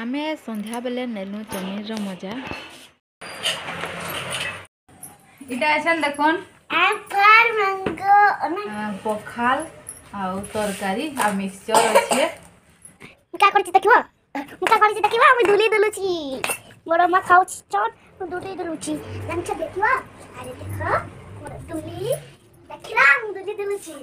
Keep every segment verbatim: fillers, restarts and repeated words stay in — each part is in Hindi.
आमे संध्या बेले नेलु चमीर रो मजा इटा अछन देखन आकार मंगो बखाल आ तरकारी आ मिक्सचर अछि का करछि देखिबो का करछि देखिबो हम धुली धुलु छी मोर मा खाउ छी चोट धुली धुलु छी जानछ देखिबो अरे देखो मोर धुली देखिला हम धुली धुलु छी।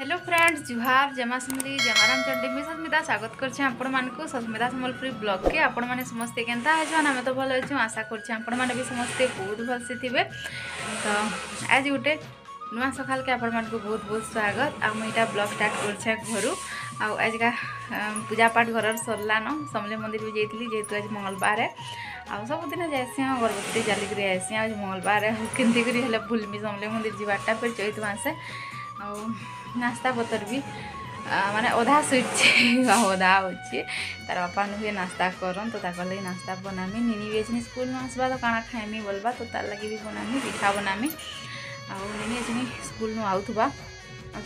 हेलो फ्रेंड्स जुहार जमा समली जमाराम चंडी मी सस्मिता स्वागत करछे आपण मान को सस्मिता समलपुरी ब्लॉग के आपण माने समस्त केनता है जन हम तो भल अछि आशा करछे आपण माने भी समस्त बहुत भल से थिबे तो आज उठे नुवा सकाल के आपण मान को बहुत बहुत स्वागत आ मइटा ब्लॉग स्टार्ट करछे घरु आ आज का पूजा पाठ घरर सरला न समले मंदिर भी जेतली जेतु आज मंगलवार है आ सब दिन जायसी अगरबत्ती जली करी आसी आज मंगलवार है किंती करी हला भूलमी समले मंदिर जीवाटा पर चैत मासे आ नास्ता पतर भी माने अधा सुइट अधा अच्छे तार बापा नुहे नास्ता करन तो ताक लगे नास्ता बनामी निनी भी अच्छी स्कूल में आसवा तो काना खाएमी बोलवा तो तार लगे भी बनामी पिठा बनामी आ निनी अच्छी स्कूल में आउथबा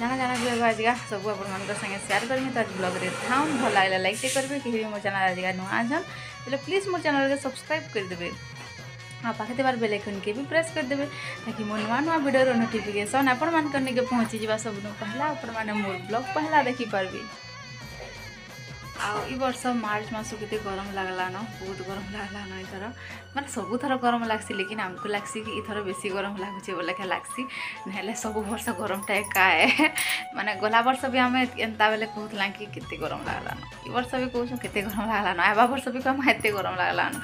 जाना जाना भी आज का सब आप संगे सेयार करेंगे तो आज ब्लग रे था भल लगे लाइक टे करेंगे कि भी मोर चैनल आज का नुआ आछन बोले प्लीज मोर चैनल के सब्सक्राइब करदे आप पाखे देवार बेल आइकन के भी प्रेस कर देबे ताकि मोर नुआ नुआ भिडियो नोटिफिकेशन आपण मान करने के पहुँची जावा सबनु पहला आपण माने मोर ब्लॉग पहला देखि पारबी। आ ई वर्ष मार्च मास केते गरम लागला न बहुत गरम लागला न इथर माने सब थर गरम लागसी लेकिन हमको लागसी कि इथर बेसी गरम लागुचे बोले के लागसी नहले सब वर्ष गरम टाए काए माने गला वर्ष भी हमें एंता बेले कहतला कि केते गरम लागला न ई वर्ष भी कहसु केते गरम लागला न आबा वर्ष भी कम हेते गरम लागला न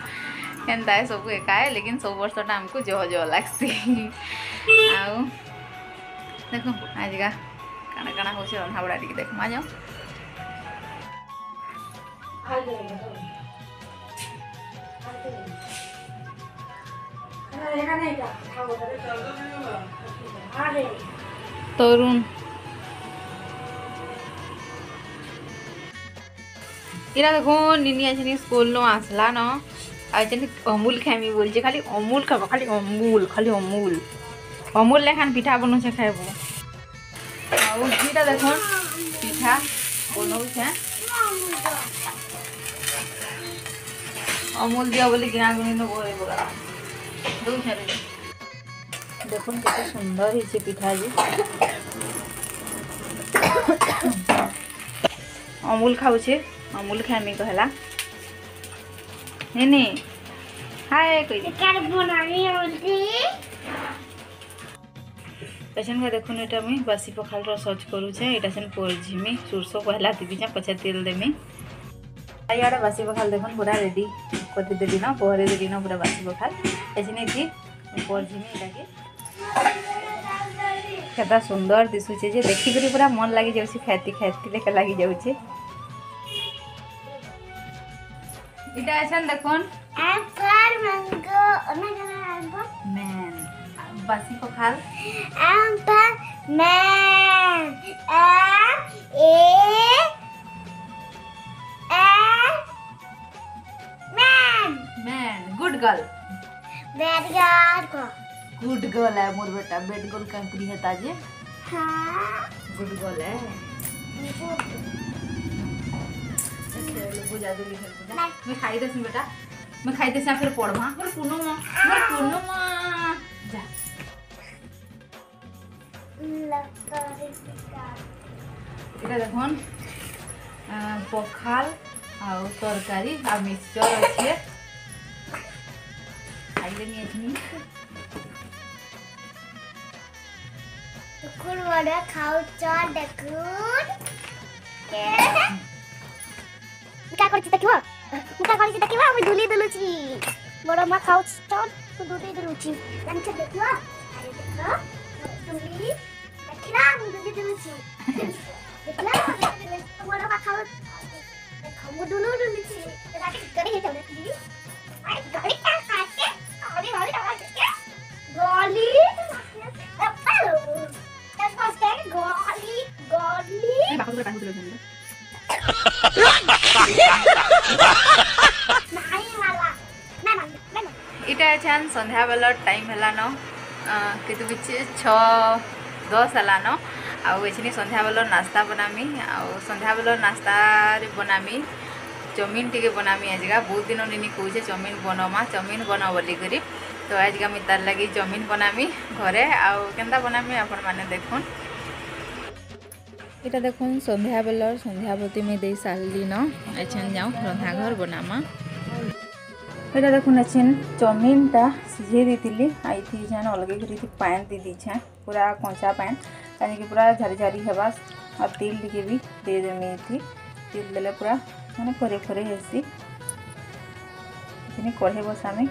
एंता है सब एकाए लेकिन सब वर्षटा हमको जह जह लागसी। आउ देखो आज का काना काना होसे रंधा बड़ा टिक देख मा जाओ तरुण इरा देखो निनी आछनी स्कूल नो आसला न आछनी अमूल खामी बोल जे खाली अमूल खाबो खाली अमूल खाली अमूल अमूल लेखान पिठा बनो छे खाइबो आ ओ इरा देखो पिठा बनो छे अमूल दिया बोले गिना गुनी तो बोले बोला दो छरे देखो कितना सुंदर ही छे पिठा जी अमूल खाउ छे अमूल खामी कहला नेने हाय कोई कर बनानी अमूल जी एछन का देखो एटा में बासी पखाल रो सर्च करू छे एटा सन पोरजी में सुरसो कहला दिबी जा पछा तेल देमे आयाडा बासी पखाल देखन पूरा रेडी पति देबी ना पोरे देबी ना पूरा बासी पखाल एछने जी पोरजी में एटा के केदा सुंदर दिसु छे जे देखि करी पूरा मन लागि जाउ छे खाती खाती लेके लागि जाउ छे इटा एछन देखन आकार मंगो ओना गाना आबो मैन बासी पखाल आम पा मैं आ ए ए man man good girl bad girl good girl है मोर बेटा बैड गर्ल कंपनी है ताजे हां गुड गर्ल है मैं खाई देसी बेटा मैं खाई देसी फिर पढ़वा मोर पुनो मां मोर पुनो मां जा देखन पखाल आ तरकारी आ मिक्सचर अच्छे खाइले नहीं अच्छी कुकुर वाला खाओ चार देखूर के का करछि देखिबो का करछि देखिबो हम धुली धुलु छी मोर मा खाओ चार धुली धुलु छी जानछ देखिबो अरे देखो धुली किराम दुली दुली छी देखला मोर बा खाओ खाओ दुलु दुली छी तका करी हे चले छी आई गड़ी का काटे अभी वाली का काटे गोली पालो तस पास के गोली गोली ए बाप रे बाप रे नहीं वाला ना ना ना इटा छन संध्या वाला टाइम हला न केतु बिच छ दस हलान आउ एछिनी संध्या बेलर नास्ता बनामी आउ संध्या बेलर नास्ता रे बनामी चौमिन टे बनामी आज का बहुत दिन नहीं कहे चौमिन बनवा चौमिन बना बोल करी तो आज का मुझे तार लगी चौमिन बनामी घरे आंता बनामी आपण मैंने देखूँ इटा देखूँ संध्या बेलर संध्यावती में दे सारे एछन जाऊँ रंधाघर बनामा इटा देखूँ एछन चौमिनटा सीझे देती आई थी छान अलग कर पान दे दी छान पूरा कंचा पान कहीं पूरा झारी झारी होगा और तिल टे भी देदेमी थी तिल देले पूरा मैंने खरे खरे हेसी कढ़े बसामी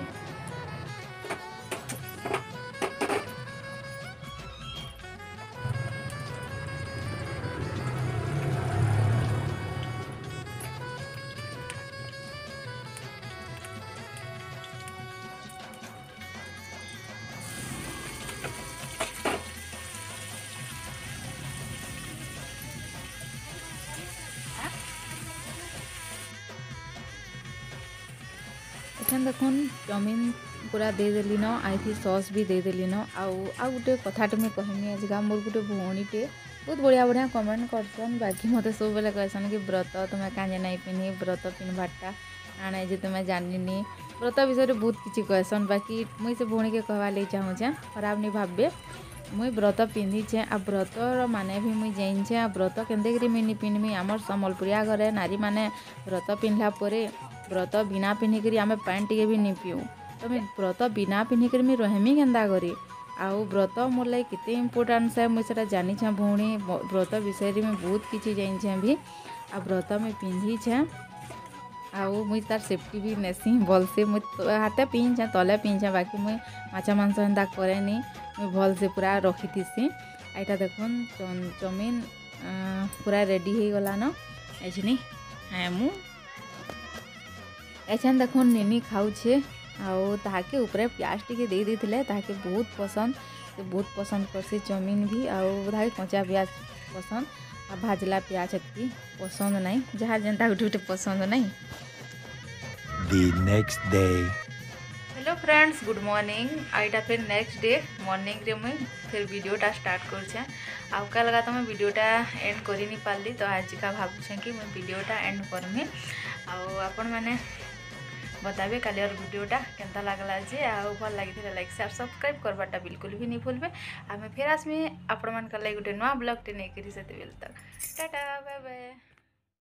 एखन देखन चौमिन पूरा दे देली न आई थी सॉस भी दे देली न आउ आउ गोटे कथाटे मुझे कहमी आज का मोर गोटे भौणीटे बहुत बढ़िया बढ़िया कमेंट करसन बाकी मत सब बेले कहसन कि व्रत तुम्हें काजे नहीं पिन्ही व्रत पिन्हबाटा आने जे तुम्हें जानिनी व्रत विषय बहुत किसी कहसन बाकी मुई से भौणी के कहवा लगे चाहूँ खराब नहीं भावे मुई व्रत पिंधीचे आ व्रतर माने भी मुई जानिछे आ व्रत के मुई नहीं पिन्हमी आमर सम्बलपुरिया घरे नारी माने व्रत पिन्हला परे व्रत बिना पिन्धिकी आम पैंट टे भी नहीं पीऊँ तो मुझे व्रत बिना पिन्धिकी मुझे रहमी केन्ता करी आउ व्रत मोर लगे केते इम्पोर्टान्स है मुझे जानिछे भौणी व्रत विषय में बहुत किसी जानिछे भी आ व्रत मुझे पिंधीचे आउ मुई तार सेफ्टी भी नेसी भल से मुझे हाथे पिंधे तले पिंधे बाकी मुई माछा मांस एंता करे नी मुझे भल से पूरा रखी थीसी आइटा देखन चौमिन पूरा रेडी हो गलान एछनी हाँ मु एछन देखन निनी खाऊे आके ऊपर प्याज टे दे देते ताके बहुत पसंद बहुत पसंद करसी चौमिन भी आउ कंचा प्याज पसंद आ भाजला प्याज एति पसंद ना जहाँ जेनता गोटे गोटे पसंद ना। हेलो फ्रेंड्स गुड मॉर्निंग आईटा फिर नेक्स्ट डे मॉर्निंग रे मुई फिर वीडियोटा स्टार्ट करछे आउ का लगा तो मैं वीडियोटा एंड करी नहीं पाली तो आज का भावुछे कि मैं वीडियोटा एंड करमी आउ आपण माने बताबे काली और वीडियोटा केनता लागला जे आउ भल लागिले लाइक शेयर सब्सक्राइब करवाटा बिल्कुल भी नहीं भूलबे आमे फेर आसमी आपण मान का लागि गोटे नवा ब्लॉग टे नै करी सेते बेल तक टाटा बाय बाय।